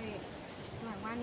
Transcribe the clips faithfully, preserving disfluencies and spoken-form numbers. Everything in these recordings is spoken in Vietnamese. thôi là ngoan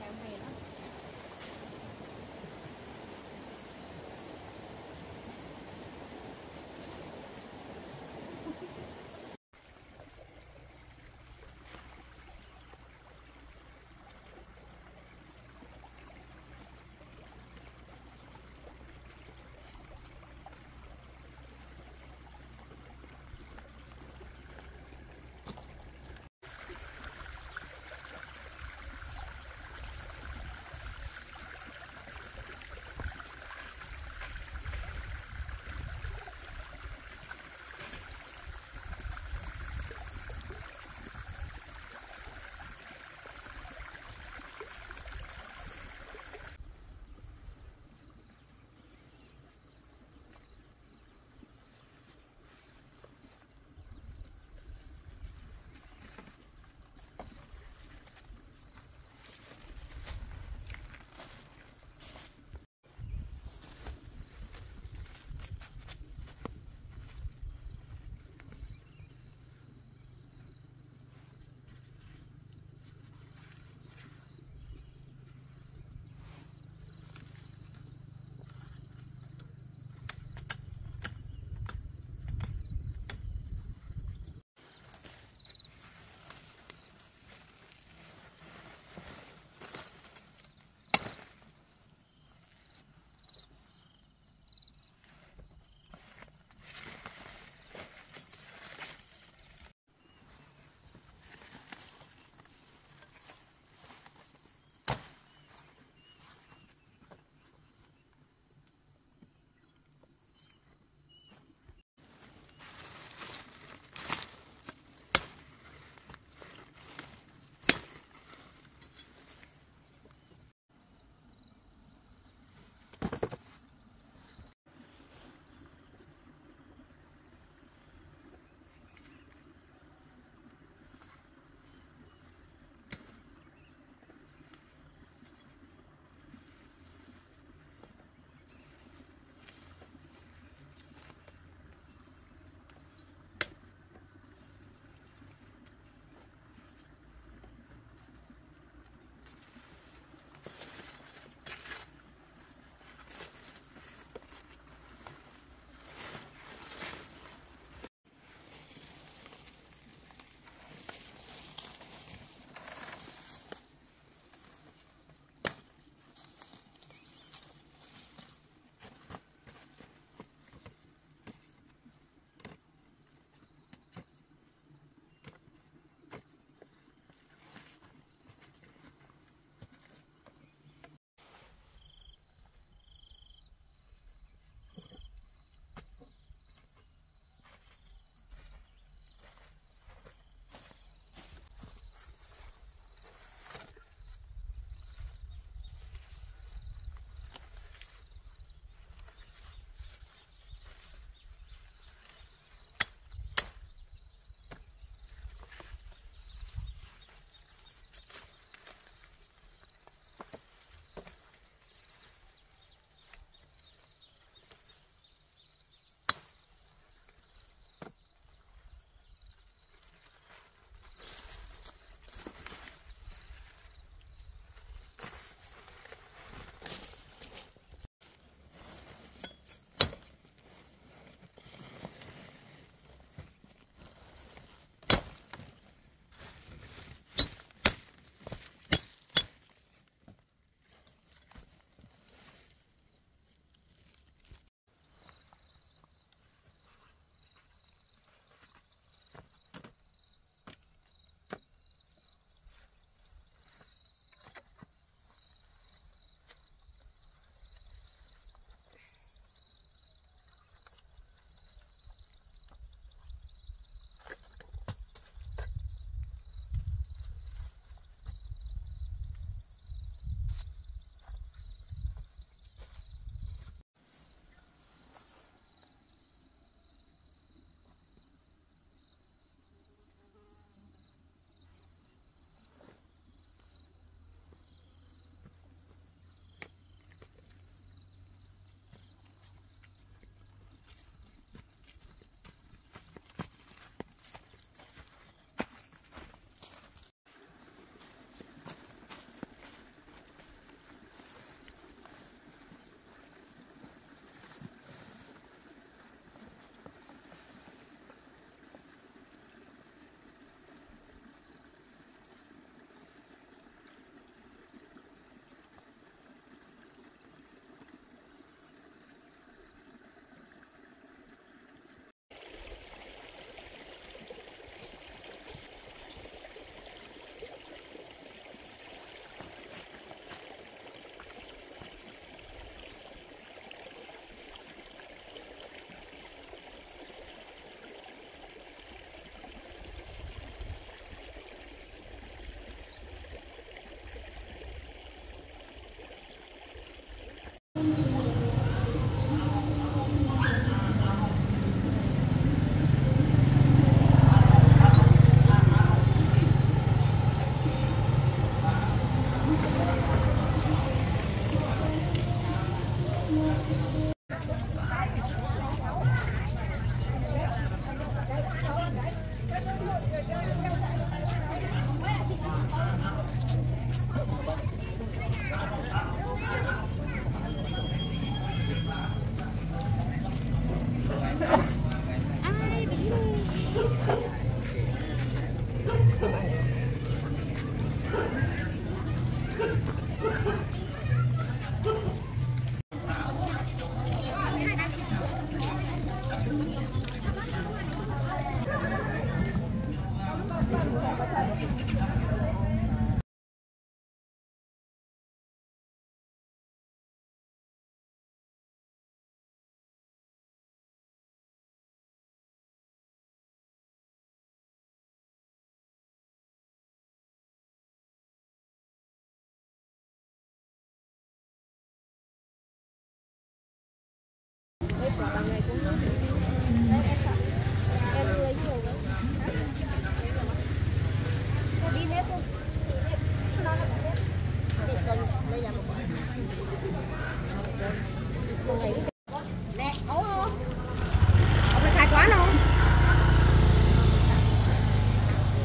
Đéo về đó.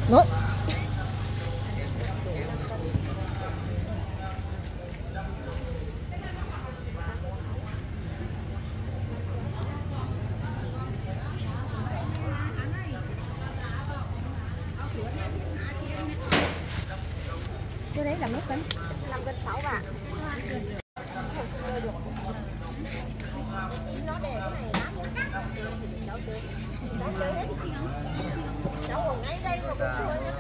Nốt. Chỗ đấy là mấy cân? năm cân sáu bạn. Nó để cái này lá cháu tới. Cháu tới đấy thì cháu ở ngay đây mà cũng chưa nhá.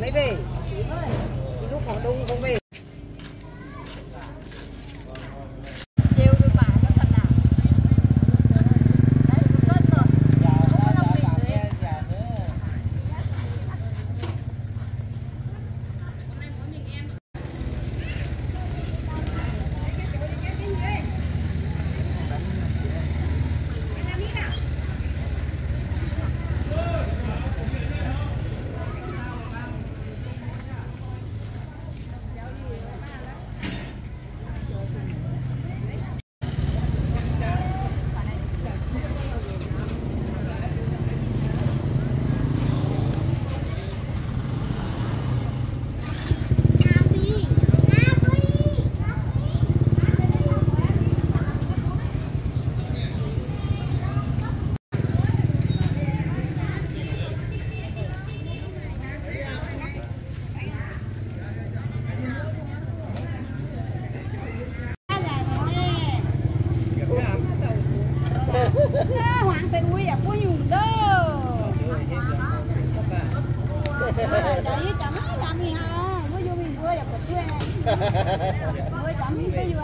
Mới về lúc họ đông không về. Hoàng tên quý đẹp có nhùn đó. Đấy chấm chấm gì hả? Mới vô mình vừa đẹp của tôi. Mới chấm cái vừa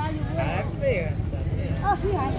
vừa. Ơ như vậy nhỉ?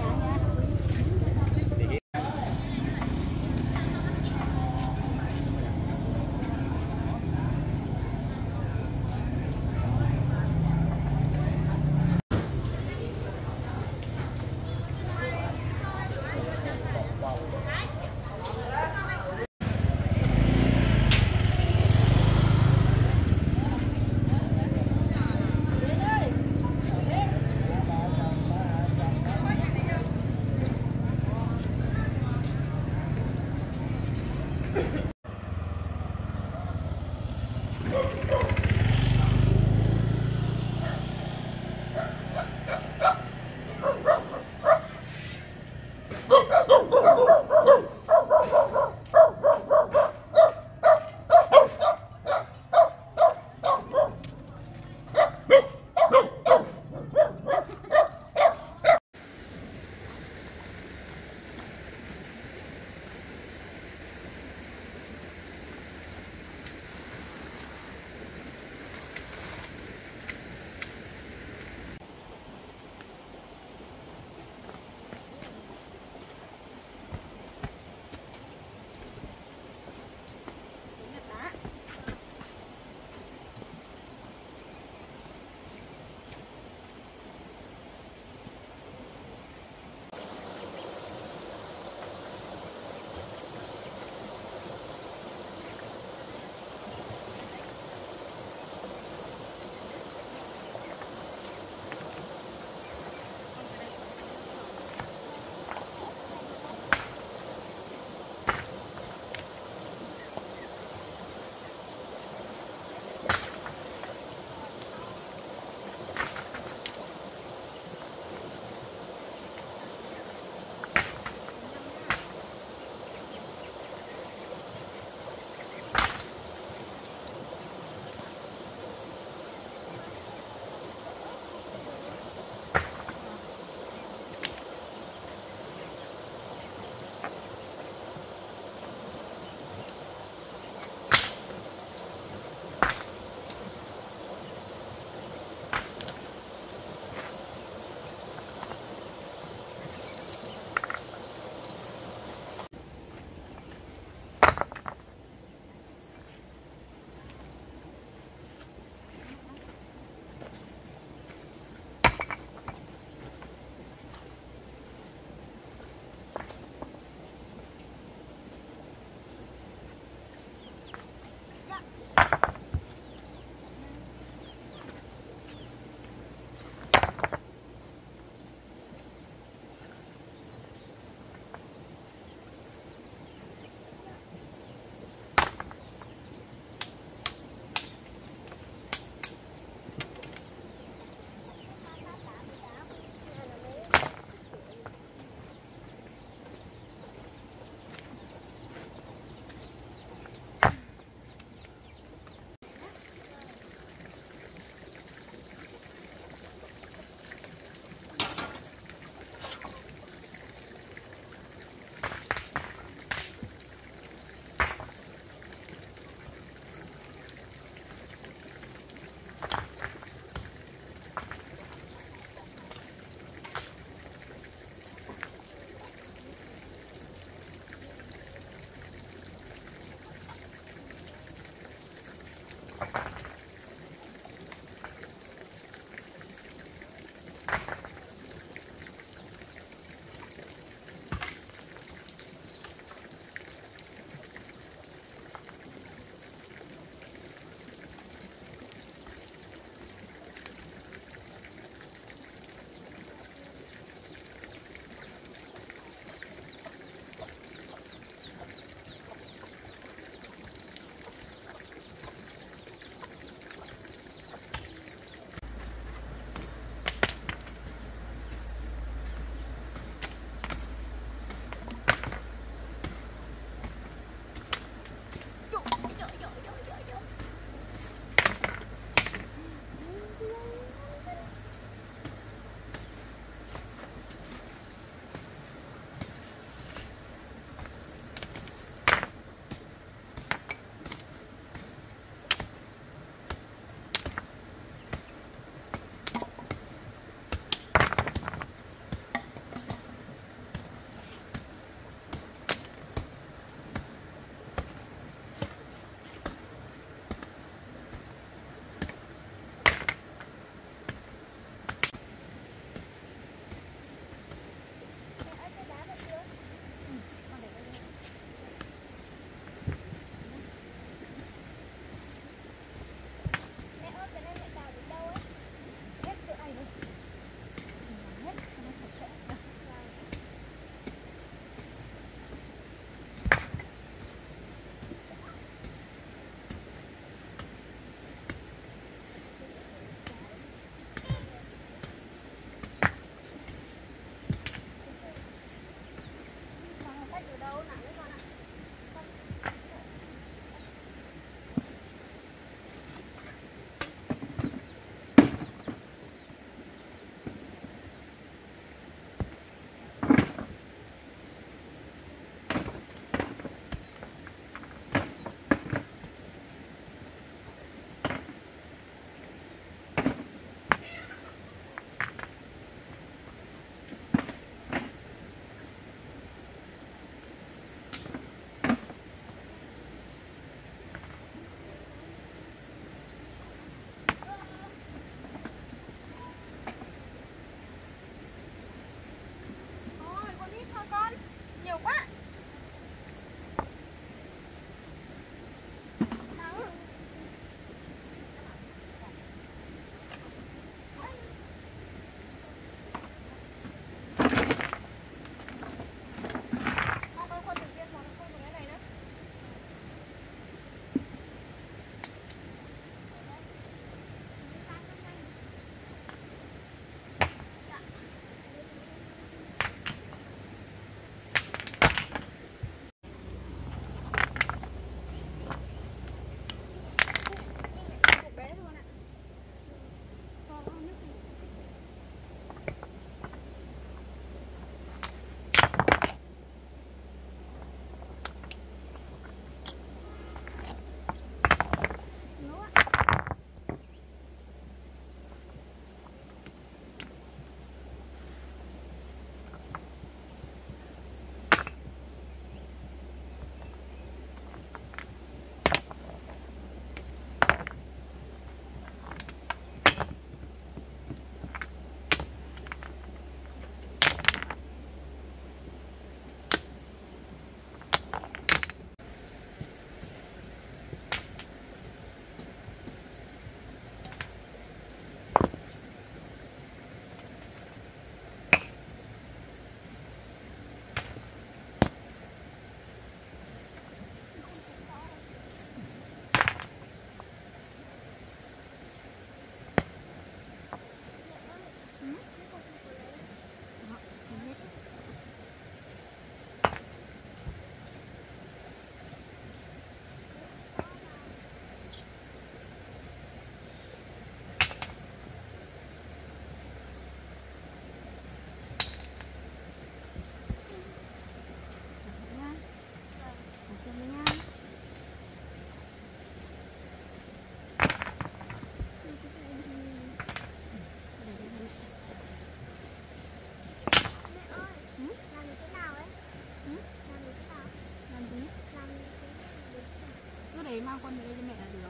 Mang con về cho mẹ là được.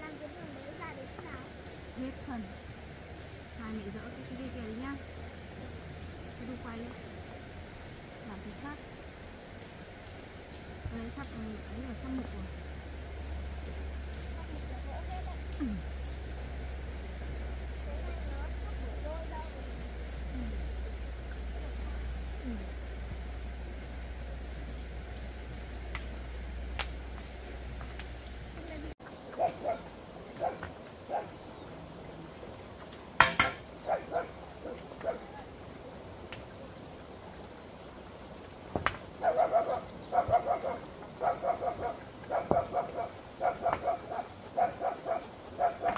Làm cái đường đấy ra đến khi nào? Hết sần. Hai mẹ dỡ cái kia kìa đấy nhá. Cái đu quay đấy. Làm cái khác. Cái đấy sắp ấy là sắp mực rồi. Sắp mực là vỗ hết đấy. That's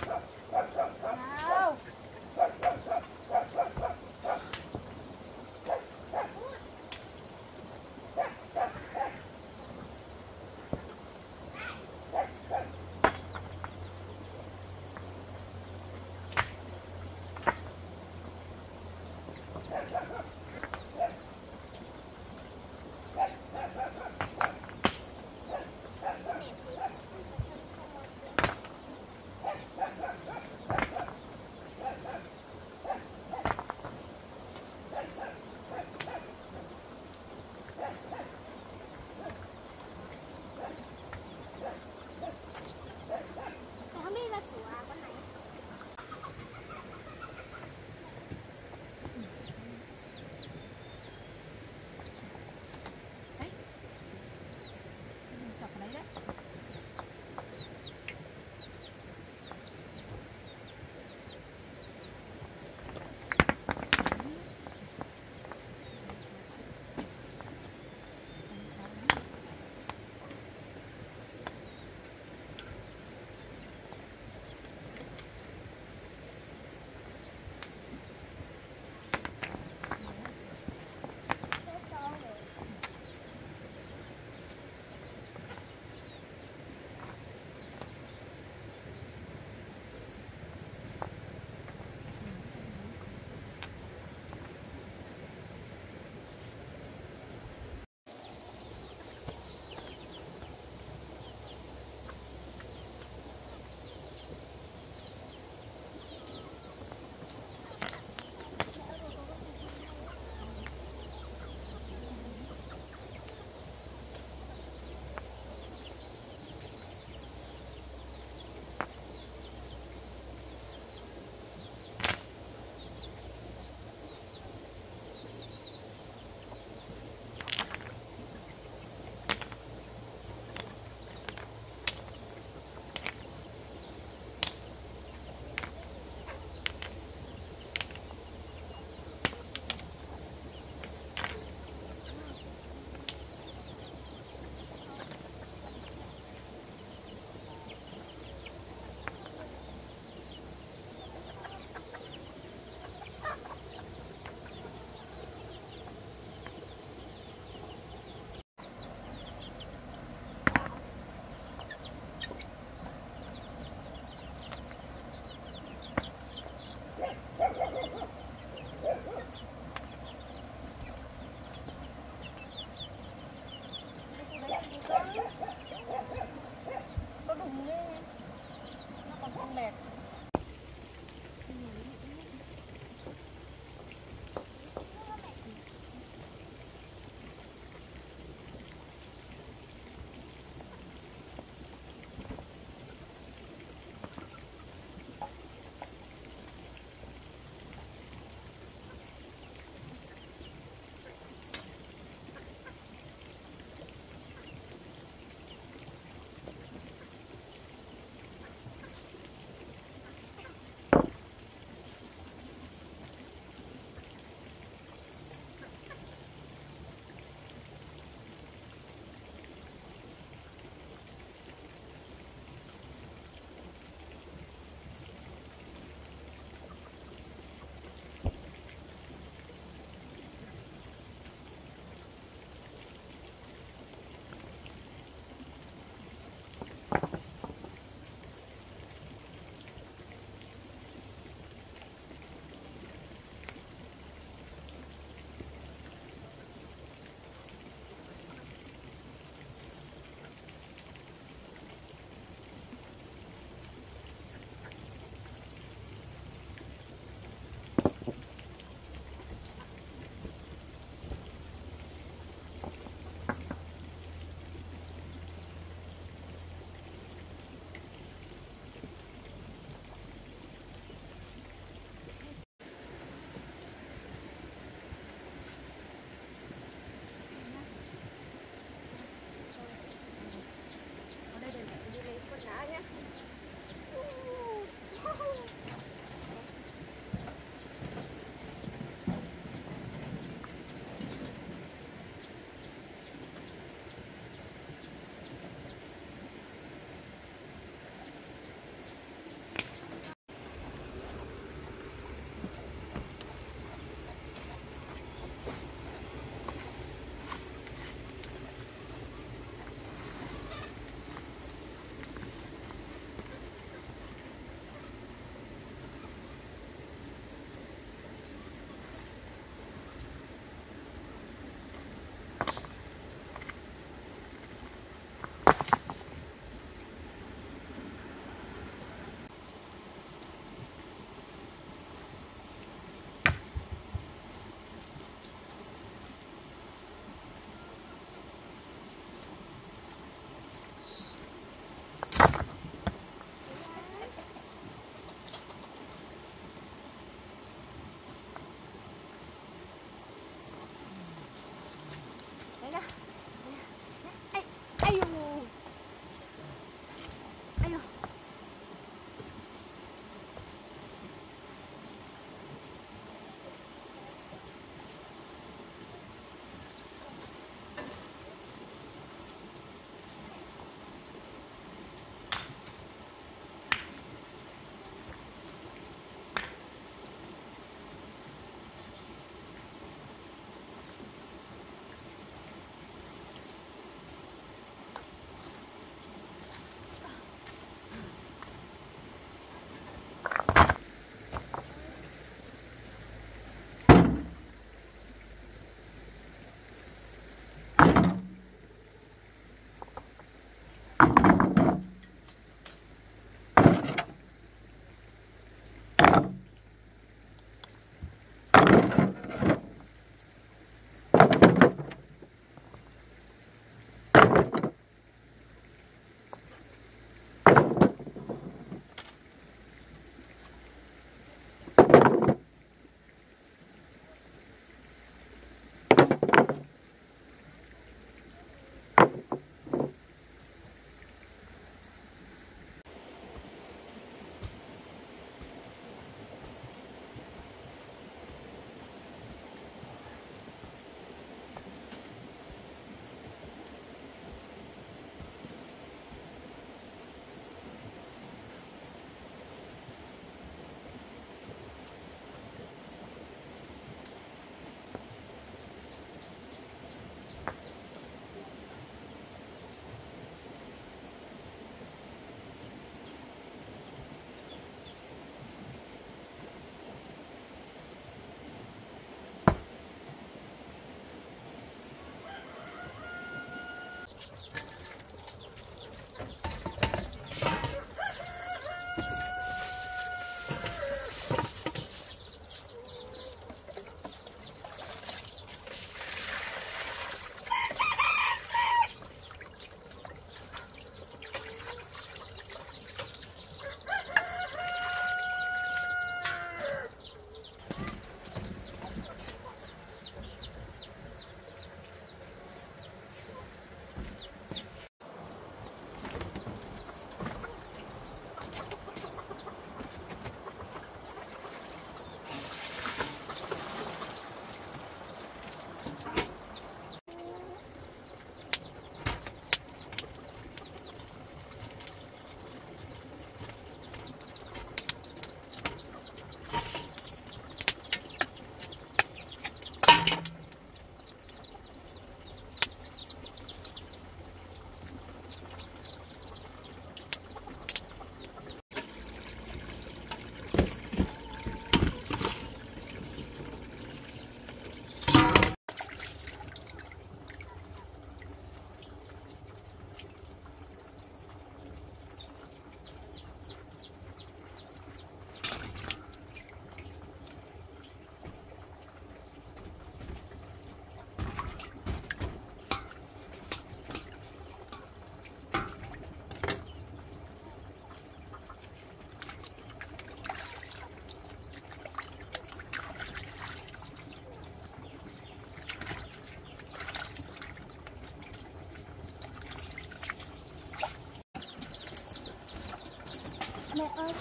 Mẹ ơi,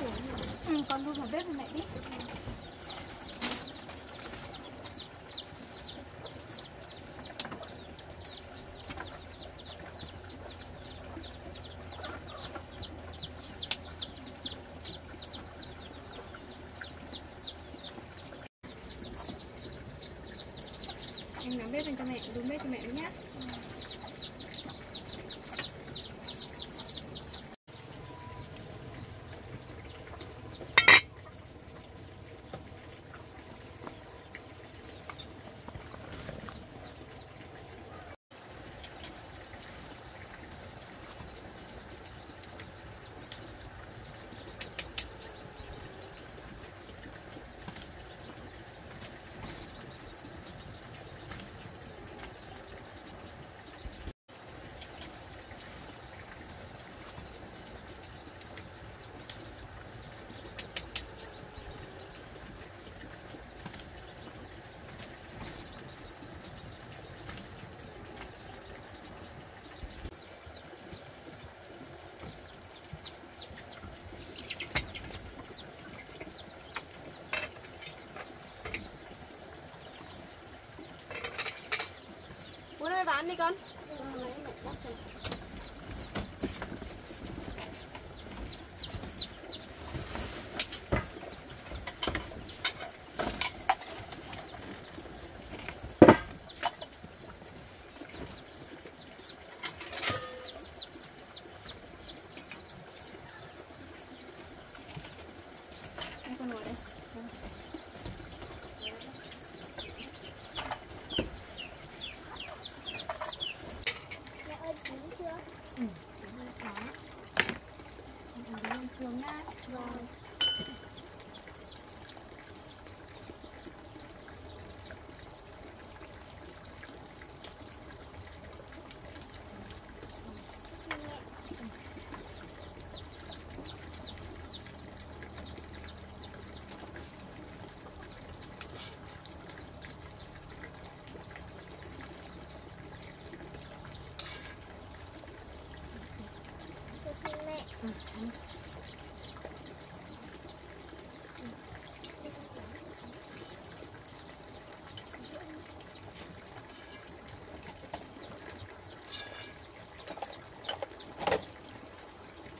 ừ, con luôn vào bếp với mẹ đi. Anh làm bếp lên cho mẹ, đun bếp cho mẹ nhé. bán đi con. Ừ.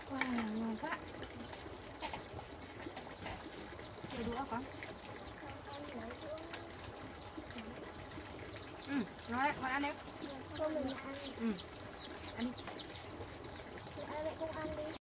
Wow, ngon quá. Để đũa con. Ừ, nói đấy, con ăn đi. Con mình ăn. Ừ. Ăn đi. Ai lại không ăn đi.